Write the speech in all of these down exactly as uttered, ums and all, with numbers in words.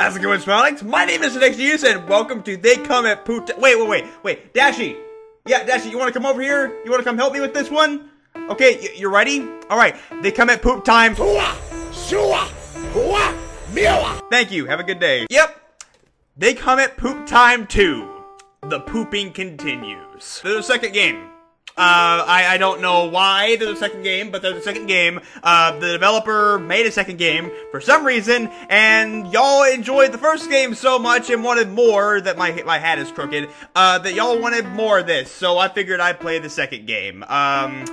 How's it going, Smilex? My name is Dashie, and welcome to They Come at Poop Time. Wait, wait, wait, wait, Dashie! Yeah, Dashie, you wanna come over here? You wanna come help me with this one? Okay, you ready? Alright, They Come at Poop Time. Thank you, have a good day. Yep, They Come at Poop Time two. The pooping continues. There's a second game. Uh, I, I don't know why there's a second game, but there's a second game. Uh, the developer made a second game for some reason, and y'all enjoyed the first game so much and wanted more, that my my hat is crooked, uh, that y'all wanted more of this, so I figured I'd play the second game. Um,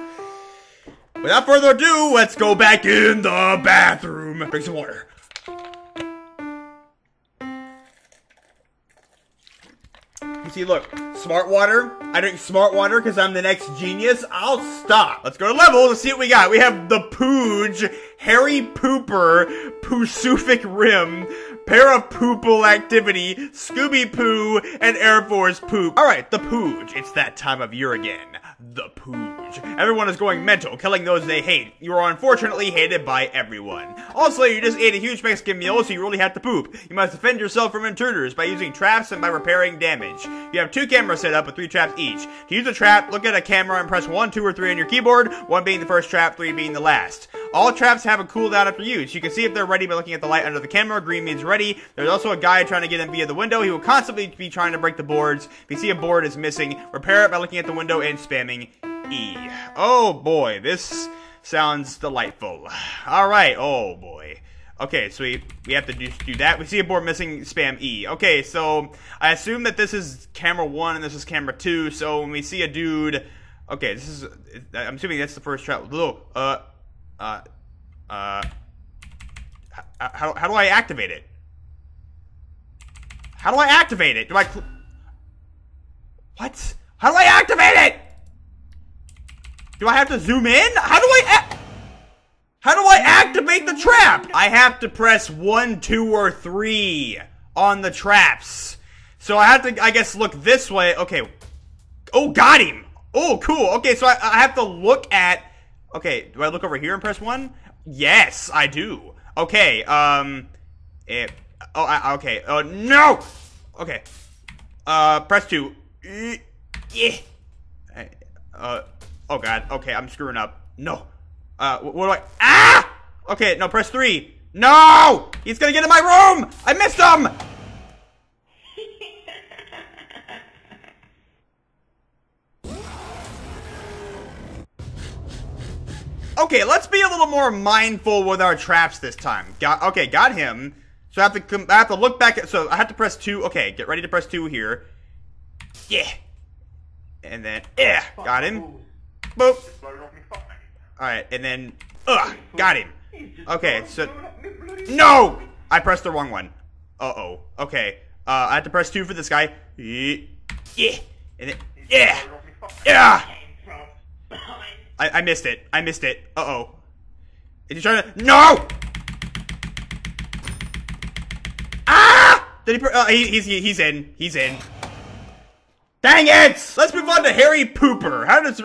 without further ado, let's go back in the bathroom. Drink some water. You see, look, smart water. I drink smart water because I'm the next genius. I'll stop. Let's go to levels and see what we got. We have The Pooj, Harry Pooper, Poosific Rim, Pair of Poopal Activity, Scooby Poo, and Air Force Poop. All right, The Pooj. It's that time of year again. The Pooj. Everyone is going mental, killing those they hate. You are unfortunately hated by everyone. Also, you just ate a huge Mexican meal, so you really have to poop. You must defend yourself from intruders by using traps and by repairing damage. You have two cameras set up with three traps each. To use a trap, look at a camera and press one, two, or three on your keyboard, one being the first trap, three being the last. All traps have a cooldown after use. You can see if they're ready by looking at the light under the camera. Green means ready. There's also a guy trying to get in via the window. He will constantly be trying to break the boards. If you see a board is missing, repair it by looking at the window and spamming E. Oh boy, this sounds delightful. Alright, oh boy. Okay, so we, we have to do, do that. We see a board missing, spam E. Okay, so I assume that this is camera one and this is camera two, so when we see a dude... Okay, this is... I'm assuming that's the first trap. Look, uh, uh, uh... How, how do I activate it? How do I activate it? Do I... Cl what? How do I activate it? Do I have to zoom in? How do I... How do I activate the trap? I have to press one, two, or three on the traps. So I have to, I guess, look this way. Okay. Oh, got him. Oh, cool. Okay, so I, I have to look at... Okay, do I look over here and press one? Yes, I do. Okay, um... It, oh, I, okay. Oh, uh, no! Okay. Uh, press two. Uh, oh, God. Okay, I'm screwing up. No. Uh, what do I- Ah! Okay, no, press three. No! He's gonna get in my room! I missed him! Okay, let's be a little more mindful with our traps this time. Got- okay, got him. So I have to come- I have to look back at- so I have to press two- okay, get ready to press two here. Yeah! And then- yeah! Got him. Boop! Alright, and then... Ugh! Got him! Okay, so... No! I pressed the wrong one. Uh-oh. Okay. Uh, I have to press two for this guy. Yeah! And then... Yeah! Yeah! I, I missed it. I missed it. Uh-oh. Is he trying to... No! Ah! Did he... Uh, he he's, he's in. He's in. Dang it! Let's move on to Harry Pooper. How does...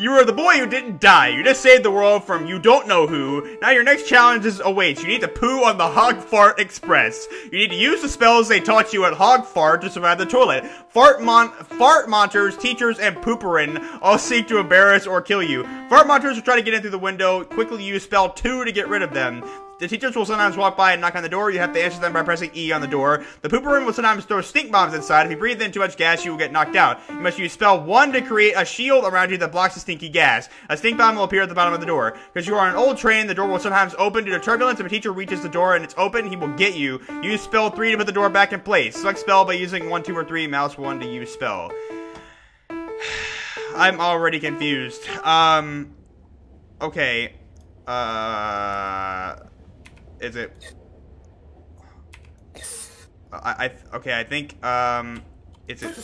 You are the boy who didn't die. You just saved the world from you don't know who. Now your next challenge is awaits. You need to poo on the Hogfart Express. You need to use the spells they taught you at Hogfart to survive the toilet. Fartmon- Fartmonters, teachers, and Pooperin all seek to embarrass or kill you. Fartmonters will try to get in through the window. Quickly use spell two to get rid of them. The teachers will sometimes walk by and knock on the door. You have to answer them by pressing E on the door. The Pooperin will sometimes throw stink bombs inside. If you breathe in too much gas, you will get knocked out. You must use spell one to create a shield around you that blocks the stinky gas. A stink bomb will appear at the bottom of the door. Because you are an old train, the door will sometimes open due to turbulence. If a teacher reaches the door and it's open, he will get you. Use spell three to put the door back in place. Select spell by using one, two, or three. Mouse one to use spell. I'm already confused. Um, okay. Uh... Is it? I, I, okay, I think, um, it's it.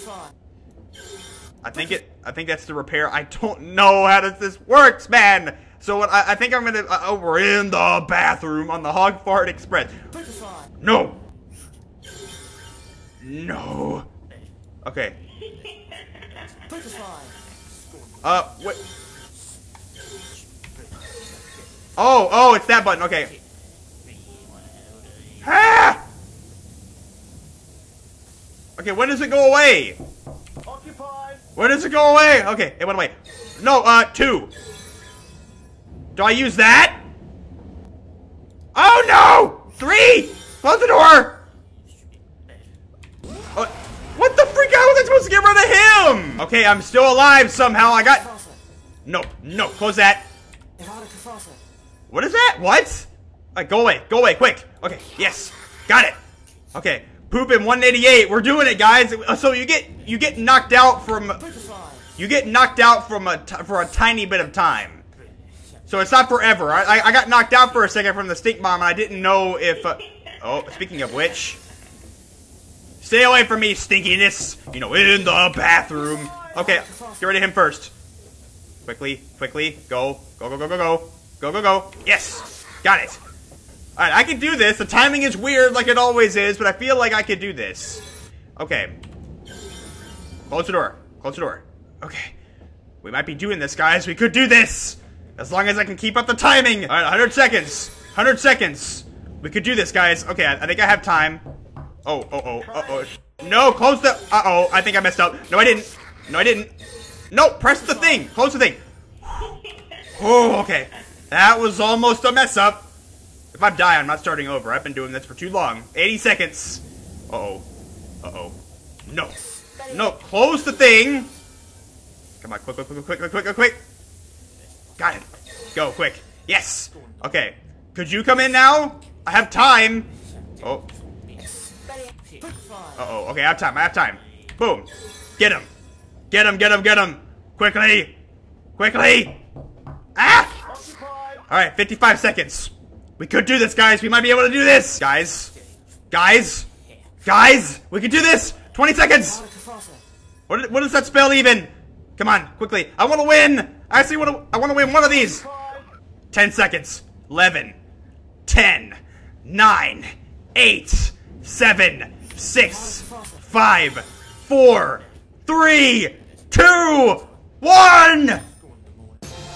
I think it, I think that's the repair. I don't know how does this works, man. So what, I, I think I'm gonna, uh, we're in the bathroom on the Hogfart Express. Put this on. No. No. Okay. Put this on. Uh, wait. Oh, oh, it's that button, okay. Ah! Okay, when does it go away? Occupied. When does it go away? Okay, it went away. No, uh, two. Do I use that? Oh no! Three! Close the door! Uh, what the freak? How was I supposed to get rid of him? Okay, I'm still alive somehow. I got... No, no, close that. What is that? What? Right, go away, go away, quick. Okay, yes, got it. Okay, poop in one eighty-eight. We're doing it, guys. So you get you get knocked out from you get knocked out from a t for a tiny bit of time. So it's not forever. I, I I got knocked out for a second from the stink bomb, and I didn't know if. Uh, oh, speaking of which, stay away from me, stinkiness. You know, in the bathroom. Okay, get rid of him first. Quickly, quickly, go, go, go, go, go, go, go, go, go. Yes, got it. Alright, I can do this. The timing is weird like it always is, but I feel like I could do this. Okay. Close the door. Close the door. Okay. We might be doing this, guys. We could do this! As long as I can keep up the timing! Alright, one hundred seconds! one hundred seconds! We could do this, guys. Okay, I, I think I have time. Oh, oh, oh, uh-oh. No, close the- Uh-oh, I think I messed up. No, I didn't. No, I didn't. No, press the thing! Close the thing! Oh, okay. That was almost a mess up. If I die, I'm not starting over. I've been doing this for too long. eighty seconds. Uh-oh. Uh-oh. No. No. Close the thing. Come on. Quick, quick, quick, quick, quick, quick, quick. Got it. Go, quick. Yes. Okay. Could you come in now? I have time. Oh. Uh-oh. Okay, I have time. I have time. Boom. Get him. Get him, get him, get him. Quickly. Quickly. Ah! All right, fifty-five seconds. We could do this, guys. We might be able to do this. Guys. Guys. Guys. We could do this. twenty seconds. What, did, what does that spell even? Come on. Quickly. I want to win. I actually want to I want to win one of these. ten seconds. eleven. ten. nine. eight. seven. six. five. four. three. two. one.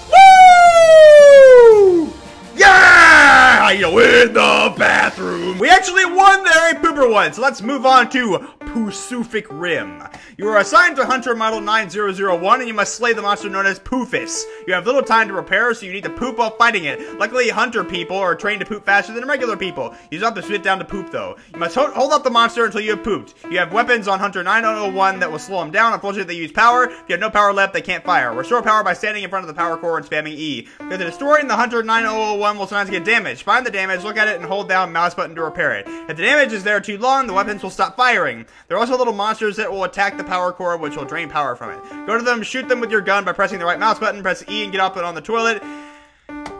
Woo! Yeah! You know, in the bathroom. We actually won the Harry Pooper one, so let's move on to Poosific Rim. You are assigned to Hunter Model nine thousand one, and you must slay the monster known as Poofus. You have little time to repair, so you need to poop while fighting it. Luckily, Hunter people are trained to poop faster than regular people. You don't have to sit down to poop, though. You must ho hold up the monster until you have pooped. You have weapons on Hunter nine thousand one that will slow him down. Unfortunately, they use power. If you have no power left, they can't fire. Restore power by standing in front of the power core and spamming E. After destroying the Hunter nine thousand one will sometimes get damaged. Find the damage, look at it, and hold down mouse button to repair it. If the damage is there too long, the weapons will stop firing. There are also little monsters that will attack the power core, which will drain power from it. Go to them, shoot them with your gun by pressing the right mouse button, press E and get up and on the toilet.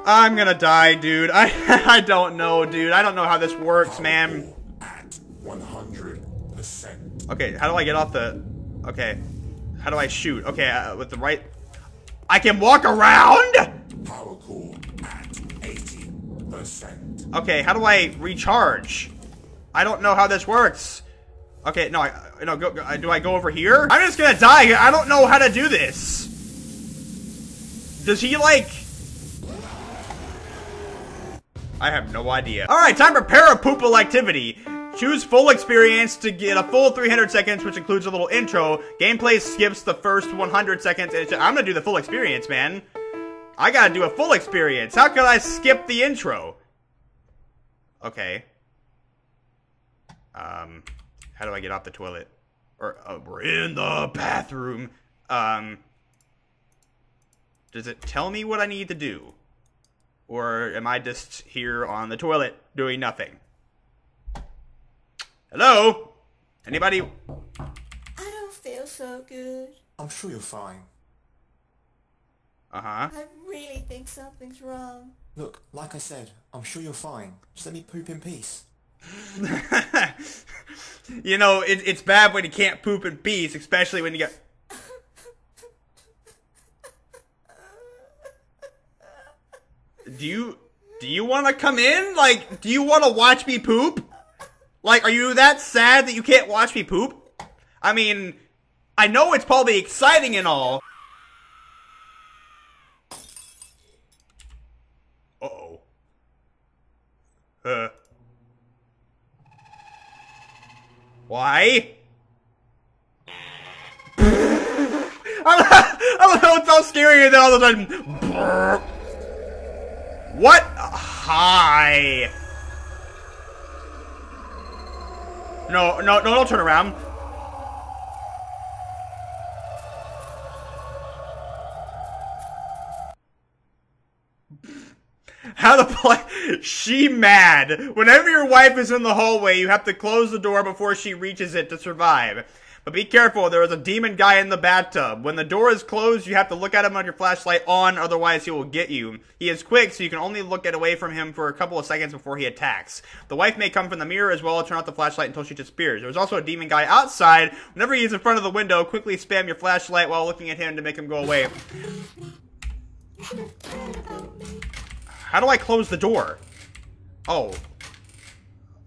I'm gonna die, dude. I I don't know, dude. I don't know how this works, man. At one hundred percent. Okay, how do I get off the... Okay. How do I shoot? Okay, uh, with the right... I can walk around?! Power core at eighty percent. Okay, how do I recharge? I don't know how this works. Okay, no, I, no, go, go, do I go over here? I'm just gonna die. I don't know how to do this. Does he like? I have no idea. All right, time for Pair of Poopal Activity. Choose full experience to get a full three hundred seconds, which includes a little intro. Gameplay skips the first one hundred seconds. And I'm gonna do the full experience, man. I gotta do a full experience. How could I skip the intro? Okay. Um. How do I get off the toilet? Or, uh, we're in the bathroom. Um, does it tell me what I need to do? Or am I just here on the toilet doing nothing? Hello? Anybody? I don't feel so good. I'm sure you're fine. Uh-huh. I really think something's wrong. Look, like I said, I'm sure you're fine. Just let me poop in peace. You know, it, it's bad when you can't poop in peace, especially when you get... do you do you want to come in? Like, do you want to watch me poop? Like, are you that sad that you can't watch me poop? I mean, I know it's probably exciting and all. Uh-oh. Uh. Why? I don't know, it sounds scarier than all of a sudden. What? Hi. No, no, no, don't turn around. How to play? She mad. Whenever your wife is in the hallway, you have to close the door before she reaches it to survive. But be careful, there is a demon guy in the bathtub. When the door is closed, you have to look at him on your flashlight on, otherwise he will get you. He is quick, so you can only look away from him for a couple of seconds before he attacks. The wife may come from the mirror as well. Turn out the flashlight until she disappears. There is also a demon guy outside. Whenever he is in front of the window, quickly spam your flashlight while looking at him to make him go away. How do I close the door? Oh.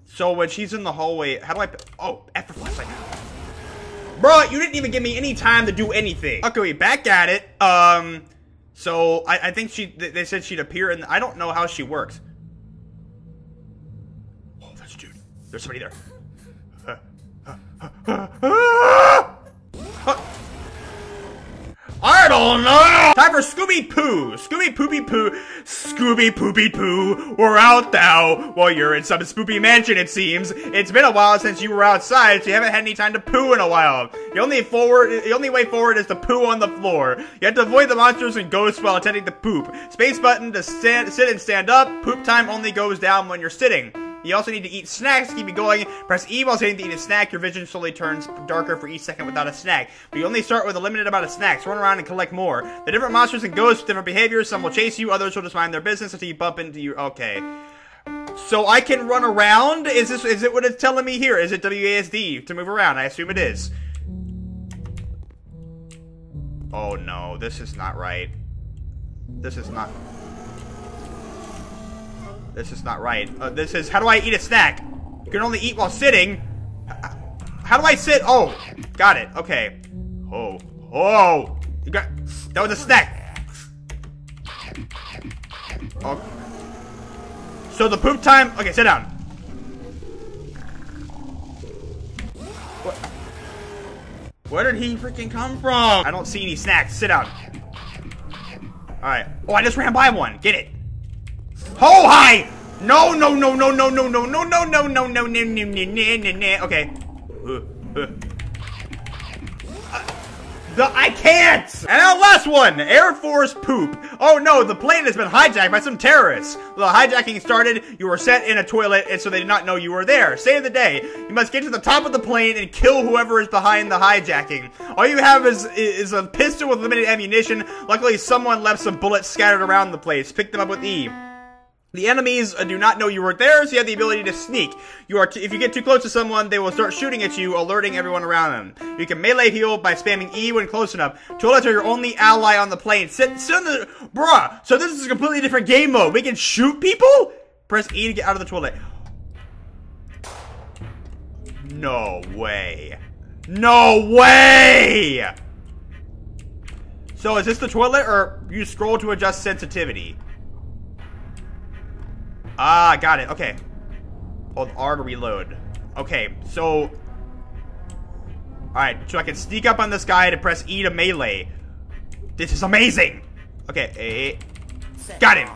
So when she's in the hallway, how do I... Oh, after flashlight now. Bro, you didn't even give me any time to do anything. Okay, back at it. Um, so I, I think she, they said she'd appear and I don't know how she works. Oh, that's a dude. There's somebody there. Uh, uh, uh, uh, uh, uh. I don't know. Time for Scooby Poo. Scooby Poopy Poo. Scooby Poopy Poo. We're out now. Well, you're in some spooky mansion, it seems. It's been a while since you were outside, so you haven't had any time to poo in a while. The only forward, the only way forward is to poo on the floor. You have to avoid the monsters and ghosts while attending to poop. Space button to stand, sit and stand up. Poop time only goes down when you're sitting. You also need to eat snacks to keep you going. Press E while sitting to eat a snack. Your vision slowly turns darker for each second without a snack. But you only start with a limited amount of snacks. Run around and collect more. The different monsters and ghosts with different behaviors. Some will chase you, others will just mind their business until you bump into you. Okay. So I can run around? Is this is it what it's telling me here? Is it W A S D to move around? I assume it is. Oh no, this is not right. This is not... This is not right. Uh, this is, how do I eat a snack? You can only eat while sitting. How do I sit? Oh, got it. Okay. Oh, oh, you got, that was a snack. Okay. So the poop time, okay, sit down. What? Where did he freaking come from? I don't see any snacks, sit down. All right. Oh, I just ran by one, get it. Oh hi! No no no no no no no no no no no no no no no no. Okay. The I can't! And our last one! Air Force Poop. Oh no, the plane has been hijacked by some terrorists. The hijacking started, you were set in a toilet, and so they did not know you were there. Save the day. You must get to the top of the plane and kill whoever is behind the hijacking. All you have is, is a pistol with limited ammunition. Luckily, someone left some bullets scattered around the place. Pick them up with E. The enemies do not know you were there, so you have the ability to sneak. You are t if you get too close to someone, they will start shooting at you, alerting everyone around them. You can melee heal by spamming E when close enough. Toilets are your only ally on the plane. Sit, sit in the... Bruh! So this is a completely different game mode. We can shoot people? Press E to get out of the toilet. No way. No way! So is this the toilet, or you scroll to adjust sensitivity? Ah, got it. Okay. Hold R to reload. Okay, so... Alright, so I can sneak up on this guy to press E to melee. This is amazing! Okay, eh. Got him!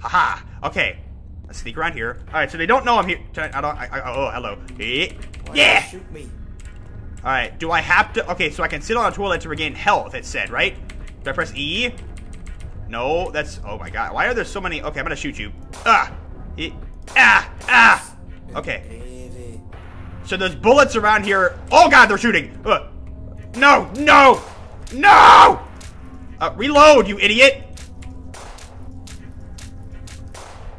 Haha. -ha. Okay. Let's sneak around here. Alright, so they don't know I'm here. I, I don't... I, I, oh, hello. Eh. Yeah! Shoot me. Alright, do I have to... Okay, so I can sit on a toilet to regain health, it said, right? Do I press E? No, that's... Oh my god. Why are there so many... Okay, I'm gonna shoot you. Ah! It, ah! Ah! Okay. So there's bullets around here. Oh god, they're shooting! Uh, no! No! No! Uh, reload, you idiot!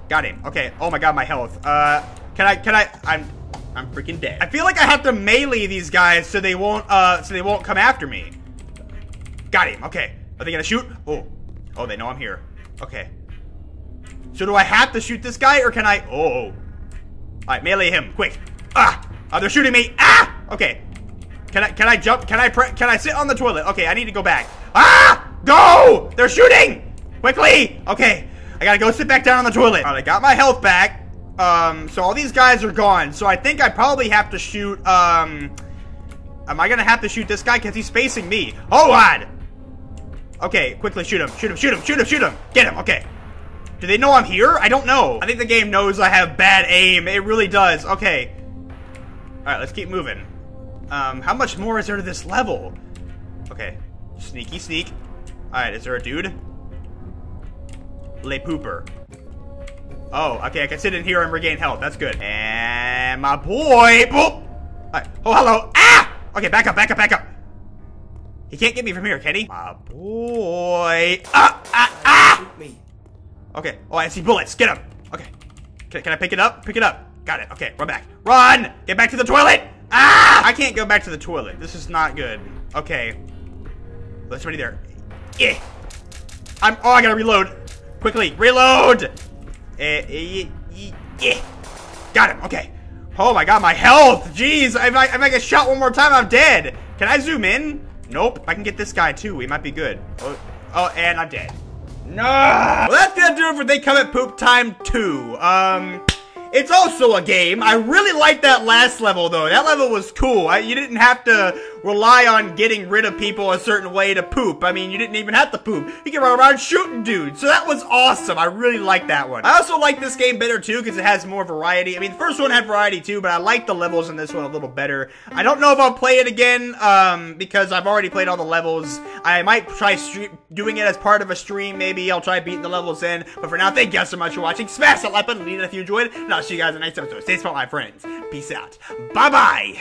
Got him. Okay. Oh my god, my health. Uh, can I? Can I? I'm, I'm freaking dead. I feel like I have to melee these guys so they won't. Uh, so they won't come after me. Got him. Okay. Are they gonna shoot? Oh. Oh, they know I'm here. Okay. So do I have to shoot this guy, or can I? Oh. Alright, melee him, quick. Ah! Oh, they're shooting me. Ah! Okay. Can I, can I jump? Can I, pre can I sit on the toilet? Okay, I need to go back. Ah! Go! They're shooting! Quickly! Okay. I gotta go sit back down on the toilet. Alright, I got my health back. Um, so all these guys are gone. So I think I probably have to shoot, um... Am I gonna have to shoot this guy? Because he's facing me. Hold on! Okay, quickly shoot him. Shoot him, shoot him, shoot him, shoot him! Get him, okay. Do they know I'm here? I don't know. I think the game knows I have bad aim. It really does. Okay. Alright, let's keep moving. Um, how much more is there to this level? Okay. Sneaky sneak. Alright, is there a dude? Le Pooper. Oh, okay, I can sit in here and regain health. That's good. And my boy. Boop. Alright. Oh, hello. Ah! Okay, back up, back up, back up. He can't get me from here, can he? My boy. Ah, ah, ah! Shoot me. Okay. Oh, I see bullets. Get him. Okay. Can, can I pick it up? Pick it up. Got it. Okay. Run back. Run! Get back to the toilet! Ah! I can't go back to the toilet. This is not good. Okay. Let's ready there. Yeah. I'm. Oh, I gotta reload. Quickly. Reload! Eh. Yeah. Got him. Okay. Oh my God, my health. Jeez. If I if I get shot one more time, I'm dead. Can I zoom in? Nope. I can get this guy too. He might be good. Oh. Oh, and I'm dead. No! Well, that's gonna do it for They Come at Poop Time two. Um, it's also a game. I really liked that last level, though. That level was cool. I, you didn't have to rely on getting rid of people a certain way to poop. I mean, you didn't even have to poop. You can run around shooting dudes. So that was awesome. I really liked that one. I also like this game better, too, because it has more variety. I mean, the first one had variety, too, but I like the levels in this one a little better. I don't know if I'll play it again, um, because I've already played all the levels. I might try doing it as part of a stream. Maybe I'll try beating the levels in. But for now, thank you guys so much for watching. Smash that like button, leave it if you enjoyed. And I'll see you guys in the next episode. Stay smart, my friends. Peace out. Bye-bye.